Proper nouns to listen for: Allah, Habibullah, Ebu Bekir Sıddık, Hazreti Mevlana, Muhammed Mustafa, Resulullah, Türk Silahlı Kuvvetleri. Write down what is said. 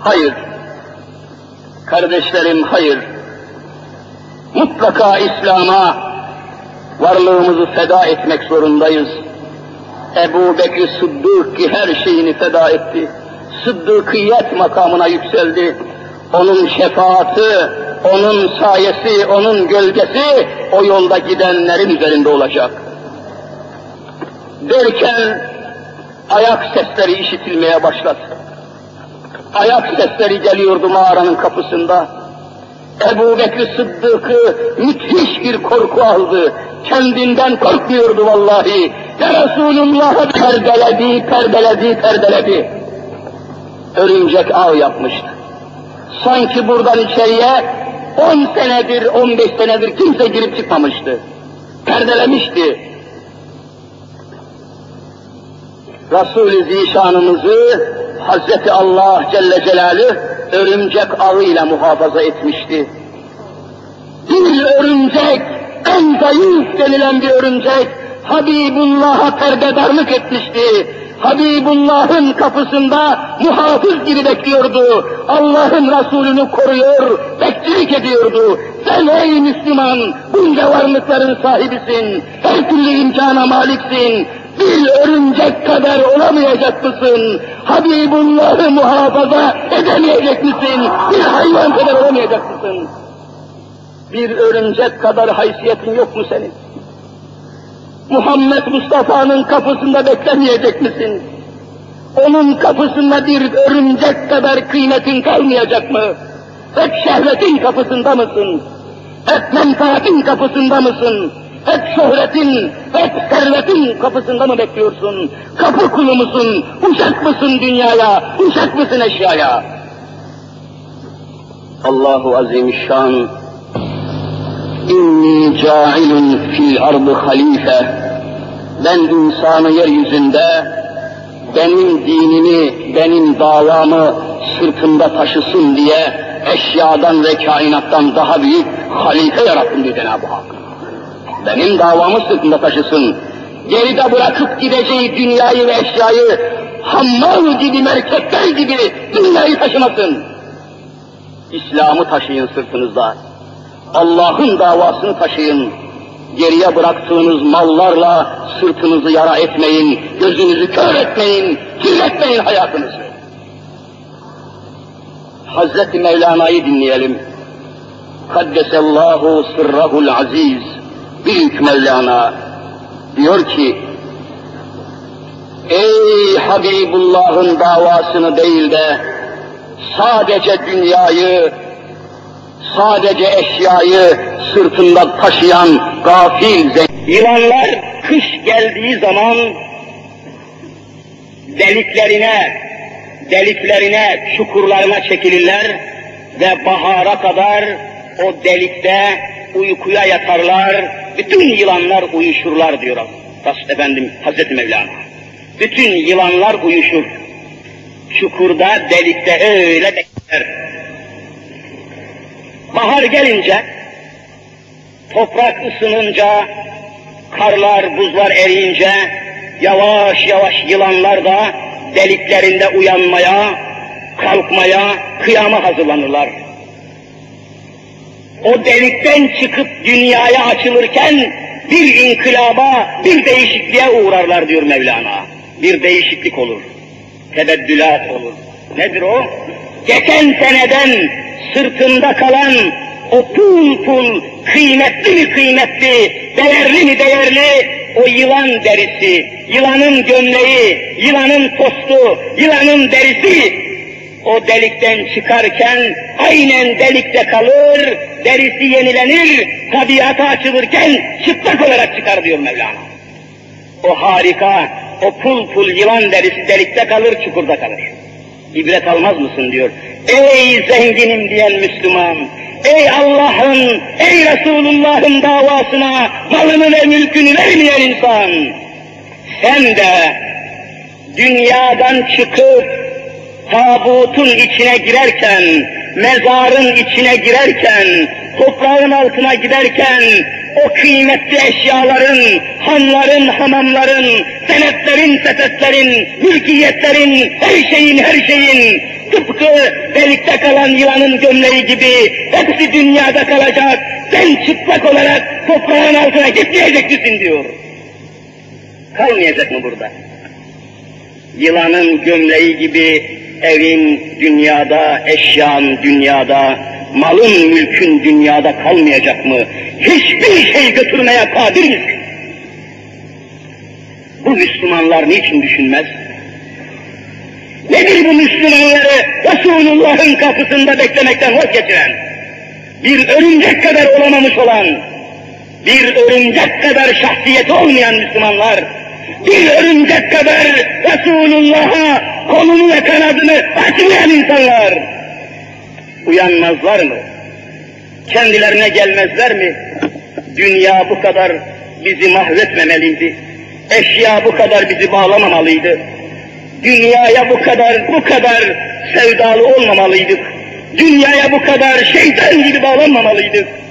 Hayır. Kardeşlerim, hayır. Mutlaka İslam'a varlığımızı feda etmek zorundayız. Ebu Bekir Sıddık ki her şeyini feda etti. Sıddıkiyet makamına yükseldi. Onun şefaati, onun sayesi, onun gölgesi o yolda gidenlerin üzerinde olacak. Derken ayak sesleri işitilmeye başladı. Ayak sesleri geliyordu mağaranın kapısında. Ebu Bekir Sıddık'ı müthiş bir korku aldı. Kendinden korkmuyordu vallahi. Ya Resulullah'ı perdeledi. Örümcek ağ yapmıştı. Sanki buradan içeriye 10 senedir, 15 senedir kimse girip çıkmamıştı. Perdelemişti. Resul-i Zişanımızı Hazreti Allah Celle Celaluhu örümcek ağıyla muhafaza etmişti. Bir örümcek, en zayıf denilen bir örümcek Habibullah'a perdedarlık etmişti. Habibullah'ın kapısında muhafız gibi bekliyordu. Allah'ın Resulünü koruyor, bekçilik ediyordu. Sen ey Müslüman, bunca varlıkların sahibisin, her türlü imkana maliksin. Bir örümcek kadar olamayacak mısın? Habibullah'ı muhafaza edemeyecek misin? Bir hayvan kadar olamayacak mısın? Bir örümcek kadar haysiyetin yok mu senin? Muhammed Mustafa'nın kapısında beklemeyecek misin? Onun kapısında bir örümcek kadar kıymetin kalmayacak mı? Hep şehvetin kapısında mısın? Hep menfaatin kapısında mısın? Hep şöhretin, hep servetin kapısında mı bekliyorsun? Kapı kulu musun? Uşak mısın dünyaya? Uşak mısın eşyaya? Allahu Azimüşşan, İnni ca'ilun fil ardı halife. Ben insanı yeryüzünde benim dinimi, benim davamı sırtında taşısın diye eşyadan ve kainattan daha büyük halife yarattım diyor Cenab-ı Hak. Benim davamı sırtında taşısın. Geride bırakıp gideceği dünyayı ve eşyayı hammal gibi, merkepler gibi dünyayı taşımasın. İslam'ı taşıyın sırtınızda. Allah'ın davasını taşıyın. Geriye bıraktığınız mallarla sırtınızı yara etmeyin, gözünüzü kör etmeyin, kirletmeyin hayatınızı. Hazreti Mevlana'yı dinleyelim. Kaddesallahu sırrahul aziz. Büyük Mevlana diyor ki, ey Habibullah'ın davasını değil de sadece dünyayı, sadece eşyayı sırtında taşıyan gafil yılanlar kış geldiği zaman deliklerine, çukurlarına çekilirler ve bahara kadar o delikte uykuya yatarlar, bütün yılanlar uyuşurlar diyor efendim Hazreti Mevlana. Bütün yılanlar uyuşur. Çukurda, delikte öyle bekler. Bahar gelince, toprak ısınınca, karlar, buzlar eriyince, yavaş yavaş yılanlar da deliklerinde uyanmaya, kalkmaya, kıyama hazırlanırlar. O delikten çıkıp dünyaya açılırken bir inkılaba, bir değişikliğe uğrarlar diyor Mevlana. Bir değişiklik olur, tebeddülat olur. Nedir o? Geçen seneden sırtında kalan o pul kıymetli, değerli o yılan derisi, yılanın gömleği, yılanın postu, yılanın derisi o delikten çıkarken aynen delikte kalır, derisi yenilenir, tabiata açılırken çıplak olarak çıkar diyor Mevlana. O harika, o pul yılan derisi delikte kalır, çukurda kalır. İbret almaz mısın diyor. Ey zenginim diyen Müslüman, ey Allah'ın, ey Resulullah'ın davasına malını ve mülkünü vermeyen insan, sen de dünyadan çıkıp tabutun içine girerken, mezarın içine girerken, toprağın altına giderken, o kıymetli eşyaların, hanların, hamamların, senetlerin, setetlerin, mülkiyetlerin, her şeyin, Tıpkı delikte kalan yılanın gömleği gibi hepsi dünyada kalacak, sen çıplak olarak toprağın altına gitmeyeceksin diyor. Kalmayacak mı burada? Yılanın gömleği gibi evin dünyada, eşyan dünyada, malın mülkün dünyada kalmayacak mı? Hiçbir şey götürmeye kadir misin? Bu Müslümanlar niçin düşünmez? Nedir bu Müslümanları Resulullah'ın kapısında beklemekten vazgeçiren, bir örümcek kadar olamamış olan, bir örümcek kadar şahsiyeti olmayan Müslümanlar, bir örümcek kadar Resulullah'a kolunu ve kanadını açmayan insanlar uyanmazlar mı? Kendilerine gelmezler mi? Dünya bu kadar bizi mahvetmemeliydi. Eşya bu kadar bizi bağlamamalıydı. Dünyaya bu kadar sevdalı olmamalıydık. Dünyaya bu kadar şeytan gibi bağlanmamalıydık.